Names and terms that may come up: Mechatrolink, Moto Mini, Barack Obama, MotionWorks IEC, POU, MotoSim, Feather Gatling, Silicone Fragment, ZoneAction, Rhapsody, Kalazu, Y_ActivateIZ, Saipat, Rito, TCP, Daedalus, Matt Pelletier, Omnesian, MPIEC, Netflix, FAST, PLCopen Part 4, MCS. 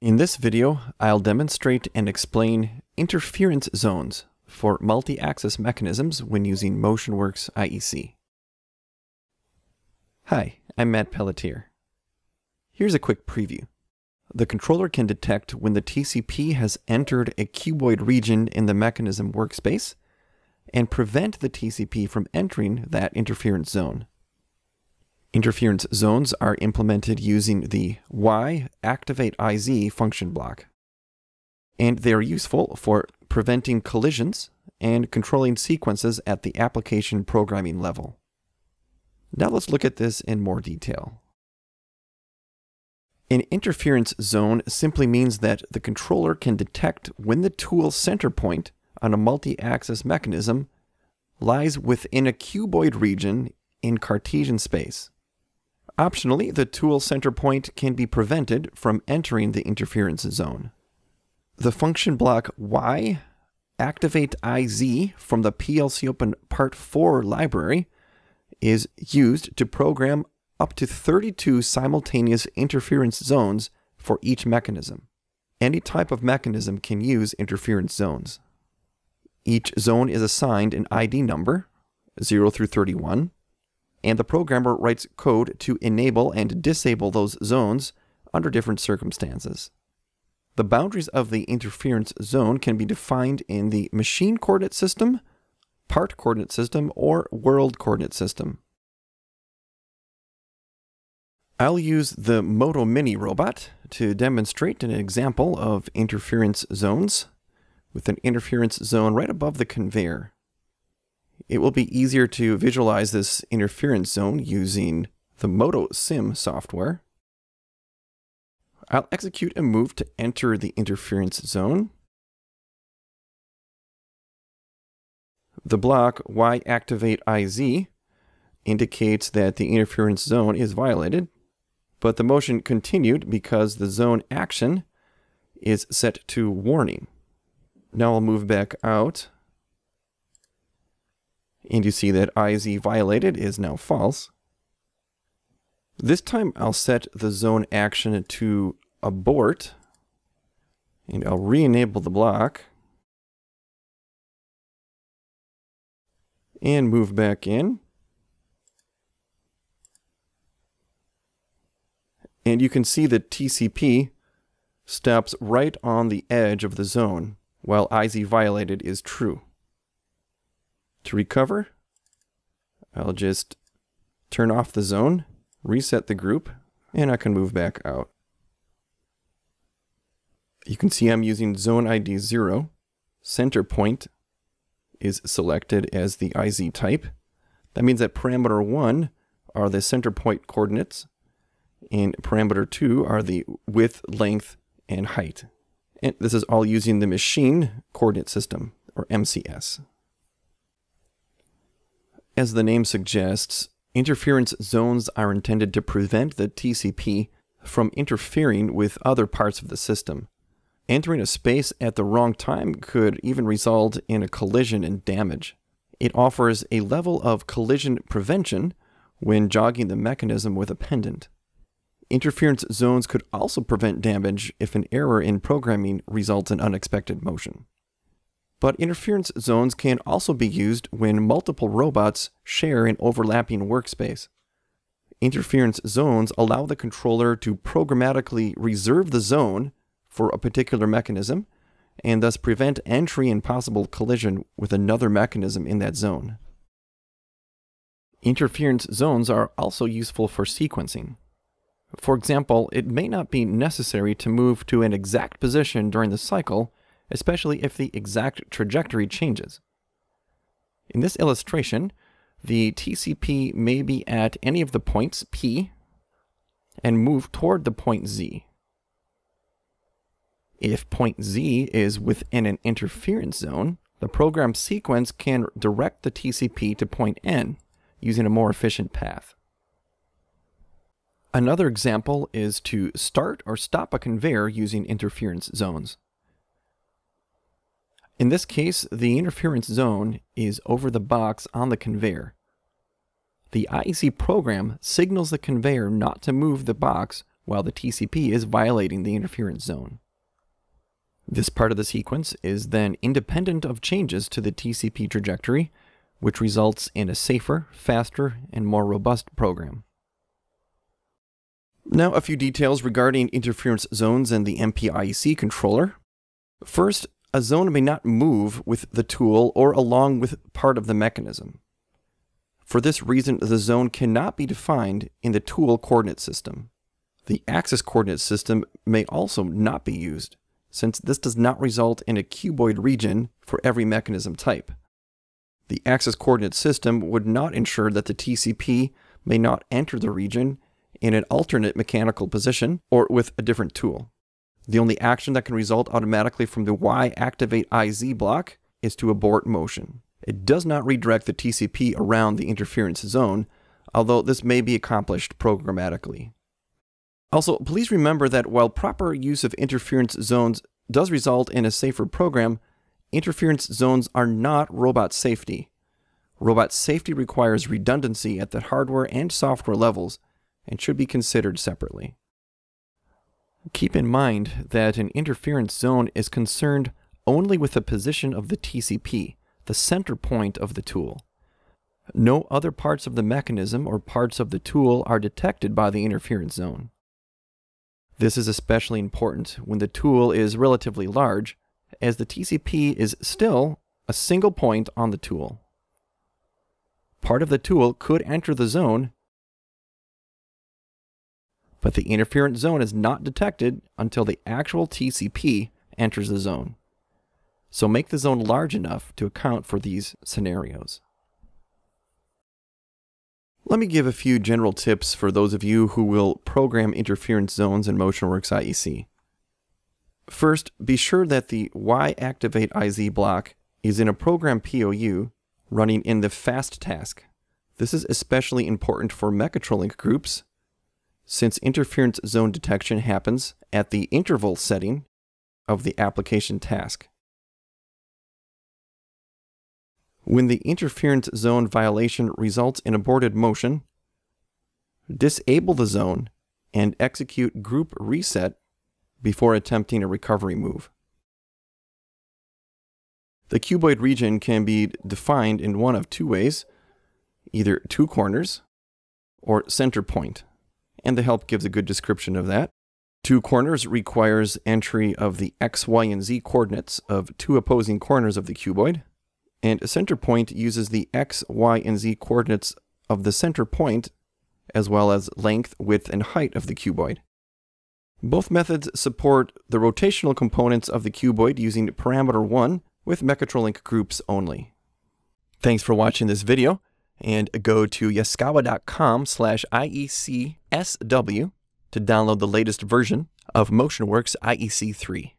In this video, I'll demonstrate and explain interference zones for multi-axis mechanisms when using MotionWorks IEC. Hi, I'm Matt Pelletier. Here's a quick preview. The controller can detect when the TCP has entered a cuboid region in the mechanism workspace and prevent the TCP from entering that interference zone. Interference zones are implemented using the Y_ActivateIZ function block, and they are useful for preventing collisions and controlling sequences at the application programming level. Now let's look at this in more detail. An interference zone simply means that the controller can detect when the tool center point on a multi-axis mechanism lies within a cuboid region in Cartesian space. Optionally, the tool center point can be prevented from entering the interference zone. The function block Y activate IZ from the PLCopen Part 4 library is used to program up to 32 simultaneous interference zones for each mechanism. Any type of mechanism can use interference zones. Each zone is assigned an ID number, 0 through 31, and the programmer writes code to enable and disable those zones under different circumstances. The boundaries of the interference zone can be defined in the machine coordinate system, part coordinate system, or world coordinate system. I'll use the Moto Mini robot to demonstrate an example of interference zones with an interference zone right above the conveyor. It will be easier to visualize this interference zone using the MotoSim software. I'll execute a move to enter the interference zone. The block Y_ActivateIZ indicates that the interference zone is violated, but the motion continued because the zone action is set to warning. Now I'll move back out, and you see that IZ violated is now false. This time I'll set the zone action to abort, and I'll re-enable the block, and move back in. And you can see the TCP stops right on the edge of the zone, while IZ violated is true. To recover, I'll just turn off the zone, reset the group, and I can move back out. You can see I'm using zone ID 0. Center point is selected as the IZ type. That means that parameter 1 are the center point coordinates, and parameter 2 are the width, length, and height. And this is all using the machine coordinate system, or MCS. As the name suggests, interference zones are intended to prevent the TCP from interfering with other parts of the system. Entering a space at the wrong time could even result in a collision and damage. It offers a level of collision prevention when jogging the mechanism with a pendant. Interference zones could also prevent damage if an error in programming results in unexpected motion. But interference zones can also be used when multiple robots share an overlapping workspace. Interference zones allow the controller to programmatically reserve the zone for a particular mechanism and thus prevent entry and possible collision with another mechanism in that zone. Interference zones are also useful for sequencing. For example, it may not be necessary to move to an exact position during the cycle, especially if the exact trajectory changes. In this illustration, the TCP may be at any of the points P and move toward the point Z. If point Z is within an interference zone, the program sequence can direct the TCP to point N using a more efficient path. Another example is to start or stop a conveyor using interference zones. In this case, the interference zone is over the box on the conveyor. The IEC program signals the conveyor not to move the box while the TCP is violating the interference zone. This part of the sequence is then independent of changes to the TCP trajectory, which results in a safer, faster, and more robust program. Now a few details regarding interference zones and the MPIEC controller. First, a zone may not move with the tool or along with part of the mechanism. For this reason, the zone cannot be defined in the tool coordinate system. The axis coordinate system may also not be used, since this does not result in a cuboid region for every mechanism type. The axis coordinate system would not ensure that the TCP may not enter the region in an alternate mechanical position or with a different tool. The only action that can result automatically from the Y_ActivateIZ block is to abort motion. It does not redirect the TCP around the interference zone, although this may be accomplished programmatically. Also, please remember that while proper use of interference zones does result in a safer program, interference zones are not robot safety. Robot safety requires redundancy at the hardware and software levels and should be considered separately. Keep in mind that an interference zone is concerned only with the position of the TCP, the center point of the tool. No other parts of the mechanism or parts of the tool are detected by the interference zone. This is especially important when the tool is relatively large, as the TCP is still a single point on the tool. Part of the tool could enter the zone, but the interference zone is not detected until the actual TCP enters the zone. So make the zone large enough to account for these scenarios. Let me give a few general tips for those of you who will program interference zones in MotionWorks IEC. First, be sure that the Y_ActivateIZ block is in a program POU running in the FAST task. This is especially important for Mechatrolink groups, since interference zone detection happens at the interval setting of the application task. When the interference zone violation results in aborted motion, disable the zone and execute group reset before attempting a recovery move. The cuboid region can be defined in one of two ways, either two corners or center point. And the help gives a good description of that. Two corners requires entry of the X, Y, and Z coordinates of two opposing corners of the cuboid, and a center point uses the X, Y, and Z coordinates of the center point, as well as length, width, and height of the cuboid. Both methods support the rotational components of the cuboid using parameter 1 with Mechatrolink groups only. Thanks for watching this video, and go to yaskawa.com/IECSW to download the latest version of MotionWorks IEC 3.